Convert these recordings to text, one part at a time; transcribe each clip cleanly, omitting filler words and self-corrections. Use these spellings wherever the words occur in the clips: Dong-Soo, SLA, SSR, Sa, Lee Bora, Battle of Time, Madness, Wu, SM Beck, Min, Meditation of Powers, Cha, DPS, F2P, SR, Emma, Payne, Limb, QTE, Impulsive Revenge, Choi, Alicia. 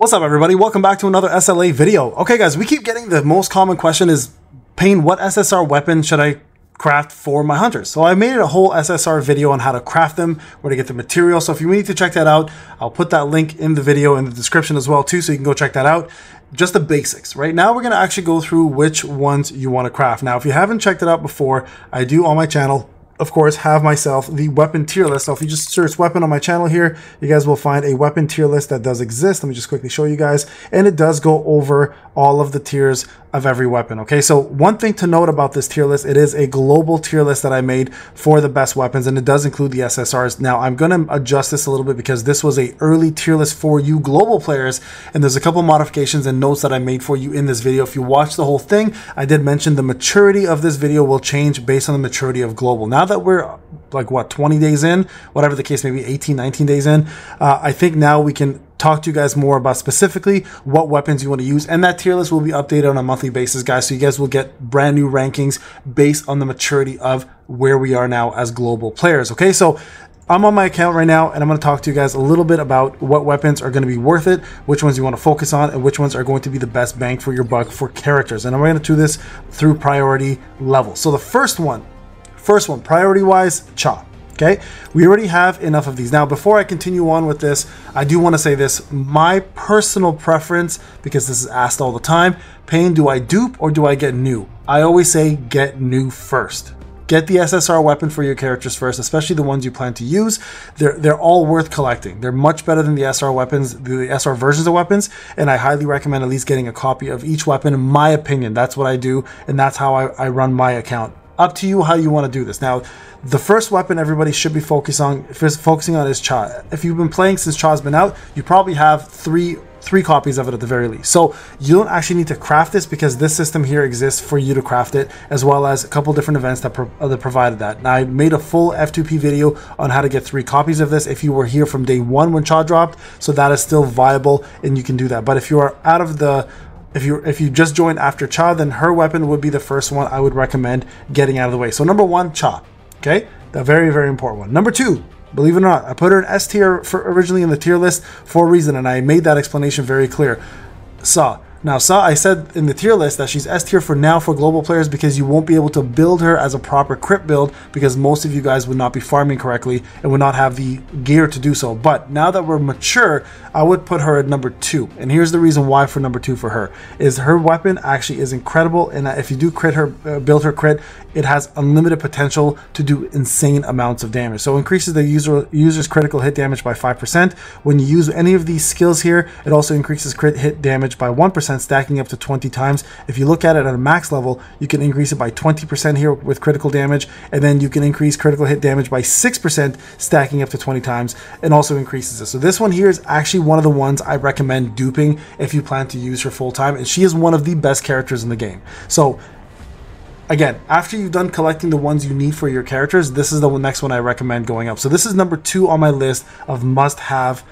What's up, everybody? Welcome back to another SLA video. Okay, guys, we keep getting the most common question is, Payne, what SSR weapon should I craft for my hunters? So I made a whole SSR video on how to craft them, where to get the material. So if you need to check that out, I'll put that link in the video in the description as well too, so you can go check that out. Just the basics. Right now we're going to actually go through which ones you want to craft. Now, if you haven't checked it out before, I do on my channel, of course, have myself the weapon tier list. So if you just search weapon on my channel here, you guys will find a weapon tier list that does exist. Let me just quickly show you guys. And it does go over all of the tiers of every weapon. Okay, so one thing to note about this tier list, it is a global tier list that I made for the best weapons, and it does include the SSRs. Now, I'm going to adjust this a little bit because this was an early tier list for you global players, and there's a couple modifications and notes that I made for you in this video. If you watch the whole thing, I did mention the maturity of this video will change based on the maturity of global. Now that we're like, what, 20 days in, whatever the case may be, 18, 19 days in, I think now we can talk to you guys more about specifically what weapons you want to use, and that tier list will be updated on a monthly basis, guys, so you guys will get brand new rankings based on the maturity of where we are now as global players. Okay, so I'm on my account right now, and I'm going to talk to you guys a little bit about what weapons are going to be worth it, which ones you want to focus on, and which ones are going to be the best bang for your buck for characters. And I'm going to do this through priority level. So the first one, priority wise, Cha. Okay, we already have enough of these. Now, before I continue on with this, I do want to say this, my personal preference, because this is asked all the time, Payne, do I dupe or do I get new? I always say get new first. Get the SSR weapon for your characters first, especially the ones you plan to use. They're all worth collecting. They're much better than the SR weapons, the SR versions of weapons, and I highly recommend at least getting a copy of each weapon, in my opinion. That's what I do, and that's how I run my account. Up to you how you want to do this. Now, the first weapon everybody should be focusing on is Cha. If you've been playing since Cha's been out, you probably have three copies of it at the very least. So you don't actually need to craft this because this system here exists for you to craft it, as well as a couple different events that provided that. Now, I made a full F2P video on how to get 3 copies of this if you were here from day 1 when Cha dropped, so that is still viable and you can do that. But if you are out of the If you just joined after Cha, then her weapon would be the first one I would recommend getting out of the way. So number 1, Cha. Okay, the very, very important one. Number 2, believe it or not, I put her in S tier originally in the tier list for a reason, and I made that explanation very clear. Sa. Now, Sa, I said in the tier list that she's S tier for now for global players because you won't be able to build her as a proper crit build because most of you guys would not be farming correctly and would not have the gear to do so. But now that we're mature, I would put her at number 2. And here's the reason why for number 2 for her is her weapon actually is incredible. And if you do build her crit, it has unlimited potential to do insane amounts of damage. So increases the user's critical hit damage by 5%. When you use any of these skills here, it also increases crit hit damage by 1%. Stacking up to 20 times. If you look at it at a max level, you can increase it by 20% here with critical damage, and then you can increase critical hit damage by 6%, stacking up to 20 times, and also increases it. So this one here is actually one of the ones I recommend duping if you plan to use her full time, and she is one of the best characters in the game. So again, after you've done collecting the ones you need for your characters, this is the next one I recommend going up. So this is number 2 on my list of must-have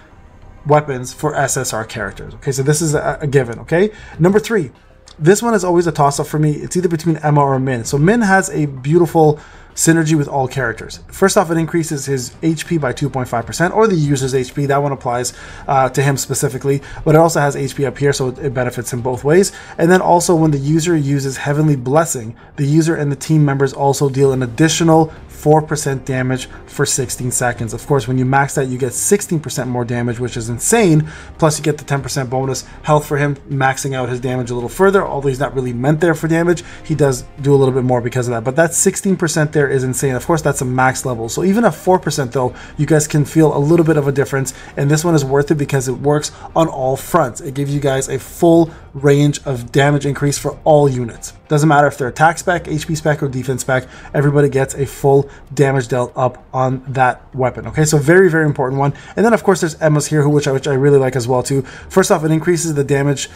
weapons for SSR characters. Okay, so this is a given. Okay, number 3, this one is always a toss-up for me. It's either between Emma or Min. So Min has a beautiful synergy with all characters. First off, it increases his HP by 2.5%, or the user's HP. That one applies to him specifically, but it also has HP up here, so it benefits him both ways. And then also when the user uses Heavenly Blessing, the user and the team members also deal an additional 4% damage for 16 seconds. Of course, when you max that, you get 16% more damage, which is insane. Plus you get the 10% bonus health for him, maxing out his damage a little further. Although he's not really meant there for damage, he does do a little bit more because of that. But that 16% there is insane. Of course, that's a max level. So even at 4% though, you guys can feel a little bit of a difference. And this one is worth it because it works on all fronts. It gives you guys a full range of damage increase for all units. Doesn't matter if they're attack spec, HP spec, or defense spec, everybody gets a full damage dealt up on that weapon. Okay, so very, very important one. And then of course there's Emma's here, which I really like as well too. First off, it increases the damage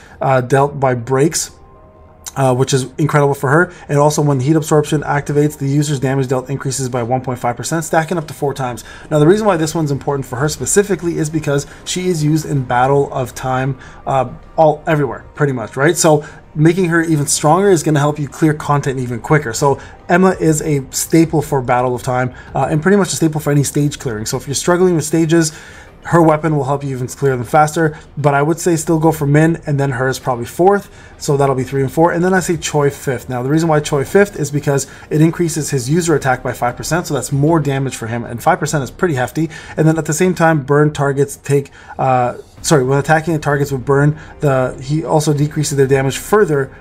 dealt by breaks, which is incredible for her. And also when heat absorption activates, the user's damage dealt increases by 1.5%, stacking up to 4 times. Now, the reason why this one's important for her specifically is because she is used in Battle of Time everywhere, pretty much, right? So making her even stronger is going to help you clear content even quicker. So Emma is a staple for Battle of Time, and pretty much a staple for any stage clearing. So if you're struggling with stages, Her weapon will help you even clear them faster, but I would say still go for Min, and then hers probably fourth, so that'll be 3 and 4, and then I say Choi fifth. Now the reason why Choi fifth is because it increases his user attack by 5%, so that's more damage for him, and 5% is pretty hefty. And then at the same time, burn targets take when attacking the targets with burn, he also decreases their damage further,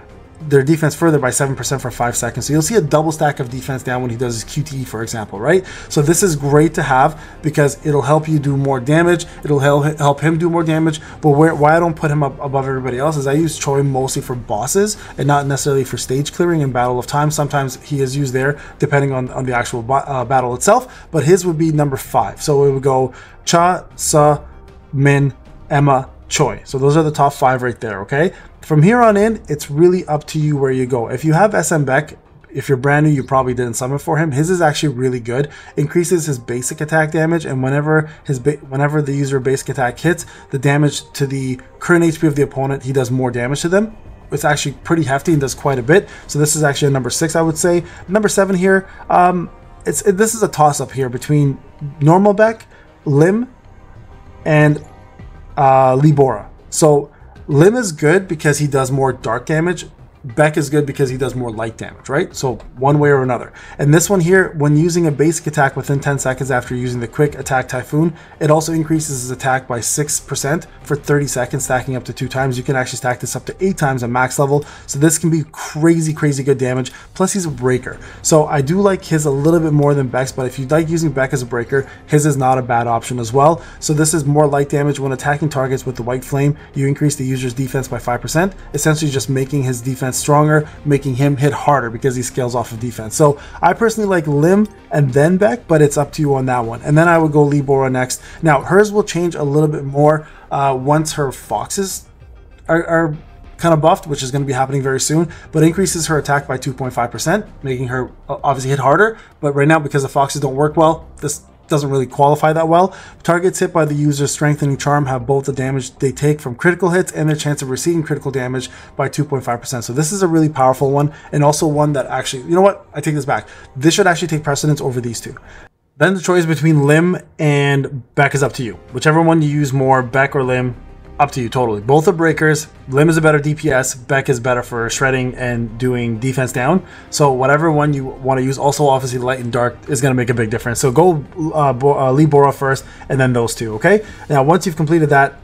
their defense further by 7% for 5 seconds. So you'll see a double stack of defense down when he does his QTE, for example, right? So this is great to have because it'll help you do more damage. It'll help him do more damage. But why I don't put him up above everybody else is I use Choi mostly for bosses and not necessarily for stage clearing and Battle of Time. Sometimes he is used there depending on the actual battle itself, but his would be number 5. So it would go Cha, Sa, Min, Emma, Choi. So those are the top 5 right there, okay? From here on in, it's really up to you where you go. If you have SM Beck, if you're brand new, you probably didn't summon for him. His is actually really good. Increases his basic attack damage, and whenever the user basic attack hits, the damage to the current HP of the opponent, he does more damage to them. It's actually pretty hefty and does quite a bit. So this is actually a number 6, I would say. Number 7 here, this is a toss-up here between normal Beck, Limb, and Lee Bora. So Limb is good because he does more dark damage. Beck is good because he does more light damage, right? So one way or another. And this one here, when using a basic attack within 10 seconds after using the quick attack Typhoon, it also increases his attack by 6% for 30 seconds, stacking up to 2 times. You can actually stack this up to 8 times at max level. So this can be crazy, crazy good damage. Plus he's a breaker. So I do like his a little bit more than Beck's, but if you like using Beck as a breaker, his is not a bad option as well. So this is more light damage. When attacking targets with the white flame, you increase the user's defense by 5%, essentially just making his defense stronger, making him hit harder because he scales off of defense. So I personally like Limb and then Beck, but it's up to you on that one. And then I would go Lee Bora next. Now hers will change a little bit more once her foxes are kind of buffed, which is going to be happening very soon, but increases her attack by 2.5%, making her obviously hit harder. But right now, because the foxes don't work well, this doesn't really qualify that well. Targets hit by the user's strengthening charm have both the damage they take from critical hits and their chance of receiving critical damage by 2.5%. So this is a really powerful one, and also one that actually, you know what? I take this back. This should actually take precedence over these two. Then the choice between Limb and Beck is up to you. Whichever one you use more, Beck or Limb, up to you totally. Both are breakers. Limb is a better DPS. Beck is better for shredding and doing defense down. So whatever one you want to use, also obviously light and dark is going to make a big difference. So go Lee Bora first, and then those two. Okay. Now once you've completed that,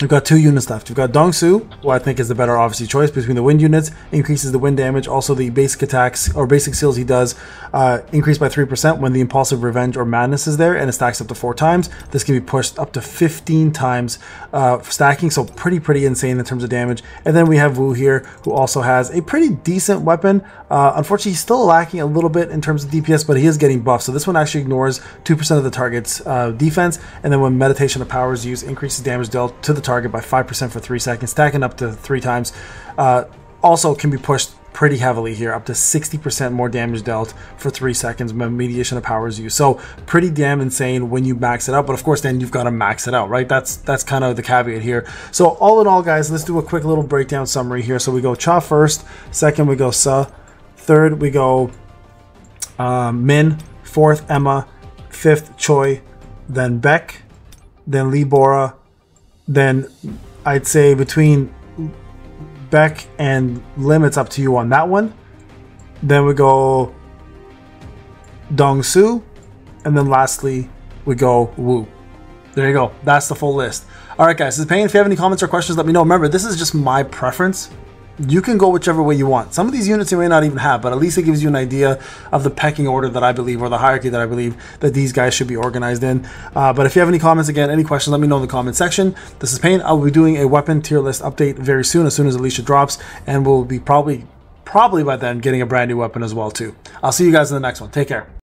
you've got 2 units left. You've got Dong-Soo, who I think is the better obviously choice between the wind units. Increases the wind damage. Also the basic attacks or basic skills he does increase by 3% when the Impulsive Revenge or Madness is there, and it stacks up to 4 times. This can be pushed up to 15 times stacking, so pretty insane in terms of damage. And then we have Wu here, who also has a pretty decent weapon. Unfortunately, he's still lacking a little bit in terms of DPS, but he is getting buffed. So this one actually ignores 2% of the target's defense, and then when Meditation of Powers used, increases damage dealt to the target by 5% for 3 seconds, stacking up to 3 times. Also can be pushed pretty heavily here, up to 60% more damage dealt for 3 seconds when Meditation of Powers used. So pretty damn insane when you max it out, but of course then you've got to max it out, right? That's kind of the caveat here. So all in all, guys, let's do a quick little breakdown summary here. So we go Cha first, second we go Sa, third we go Min, fourth Emma, fifth Choi, then Beck, then Lee Bora. Then I'd say between Beck and Lim, it's up to you on that one. Then we go Dong-Soo, and then lastly we go Wu. There you go. That's the full list. All right, guys, this is Payne. If you have any comments or questions, let me know. Remember, this is just my preference. You can go whichever way you want. Some of these units you may not even have, but at least it gives you an idea of the pecking order that I believe, or the hierarchy that I believe that these guys should be organized in. But if you have any comments, again, any questions, let me know in the comment section. This is Payne. I will be doing a weapon tier list update very soon as Alicia drops, and we'll be probably by then getting a brand new weapon as well too. I'll see you guys in the next one. Take care.